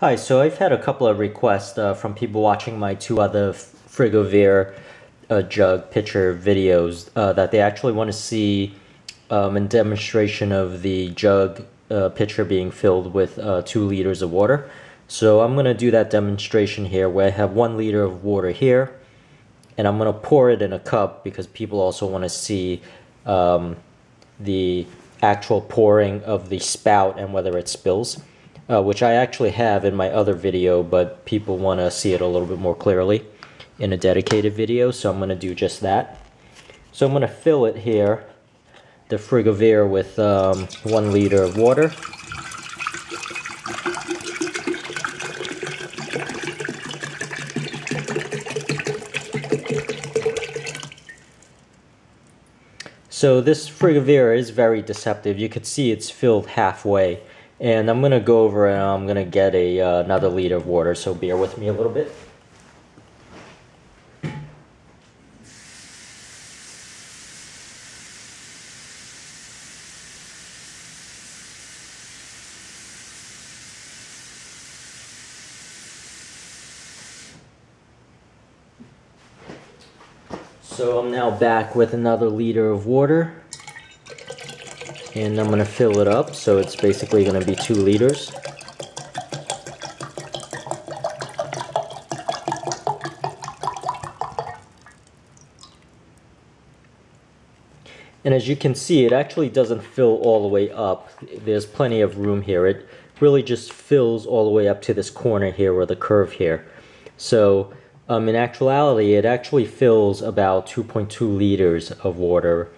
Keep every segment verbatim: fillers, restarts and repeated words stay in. Hi, so I've had a couple of requests uh, from people watching my two other Frigoverre uh, jug pitcher videos uh, that they actually want to see um, a demonstration of the jug uh, pitcher being filled with uh, two liters of water. So I'm going to do that demonstration here where I have one liter of water here, and I'm going to pour it in a cup because people also want to see um, the actual pouring of the spout and whether it spills. Uh, which I actually have in my other video, but people want to see it a little bit more clearly in a dedicated video, so I'm going to do just that. So I'm going to fill it here, the Frigoverre, with um, one liter of water. So this Frigoverre is very deceptive. You could see it's filled halfway. And I'm going to go over and I'm going to get a, uh, another liter of water, so bear with me a little bit. So I'm now back with another liter of water. And I'm going to fill it up, so it's basically going to be two liters. And as you can see, it actually doesn't fill all the way up. There's plenty of room here. It really just fills all the way up to this corner here, or the curve here. So um, in actuality, it actually fills about two point two liters of water.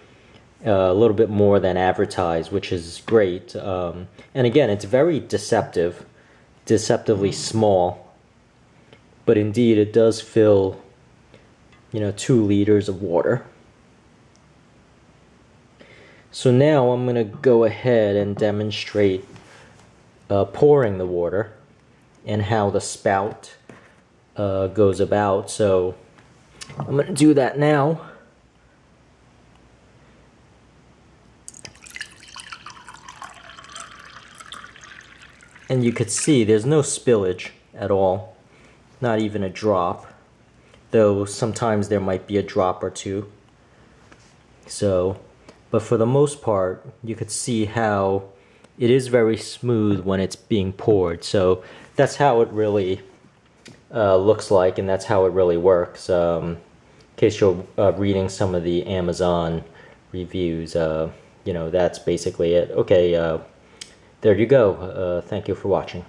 Uh, a little bit more than advertised, which is great. Um, and again, it's very deceptive, deceptively small, but indeed it does fill, you know, two liters of water. So now I'm going to go ahead and demonstrate uh, pouring the water and how the spout uh, goes about. So I'm going to do that now. And you could see there's no spillage at all, not even a drop, though sometimes there might be a drop or two. So, but for the most part, you could see how it is very smooth when it's being poured. So that's how it really uh, looks like, and that's how it really works. Um, in case you're uh, reading some of the Amazon reviews, uh, you know, that's basically it. Okay. Uh, There you go. Uh, thank you for watching.